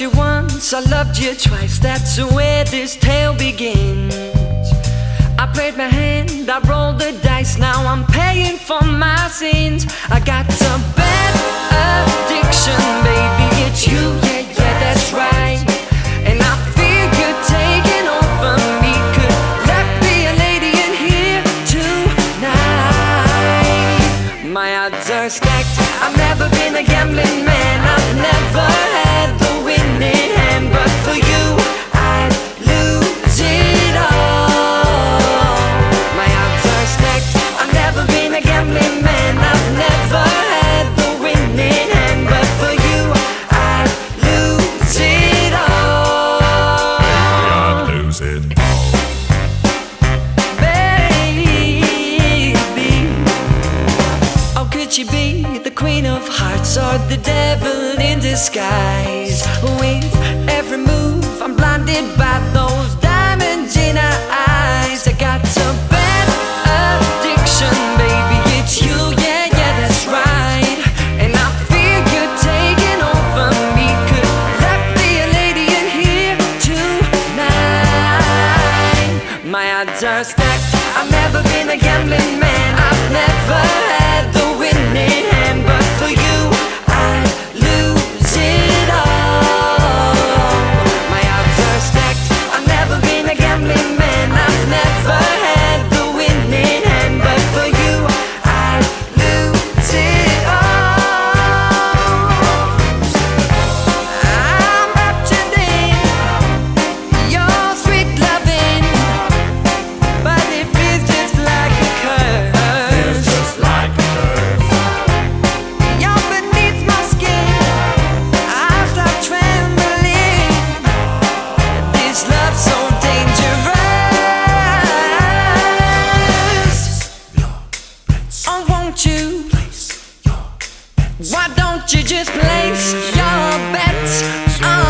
loved you once, I loved you twice. That's where this tale begins. I played my hand, I rolled the dice. Now I'm paying for my sins. I got a bad addiction, baby. It's you, yeah, yeah, that's right. And I feel you're taking over me. Could that be a lady in here tonight? My odds are stacked. I've never been a gambling man. I've never had the winning hand, but for you, I'd lose it all. My odds are stacked. I've never been a gambling man. I've never had the winning hand, but for you, I'd lose it all. Baby, I'd lose it all. Baby, oh, could you be the queen of hearts or the devil in disguise? With every move I'm blinded by those diamonds in our eyes. I got a bad addiction, baby. It's you, yeah, yeah, that's right. And I feel you're taking over me. Could that be a lady in here tonight? My odds are stacked. I've never been a gambling man. I've never had the winning hand, but for you, I'd lose it all. My odds are stacked. I've never been a gambling man. I've never had the winning hand, but for you, I'd lose it all. I'm raptured in your sweet loving, but it feels just like a curse. Feels just like a curse. You're beneath my skin. I stop trembling. This love's so dangerous. Oh, won't you? Why don't you just place your bets on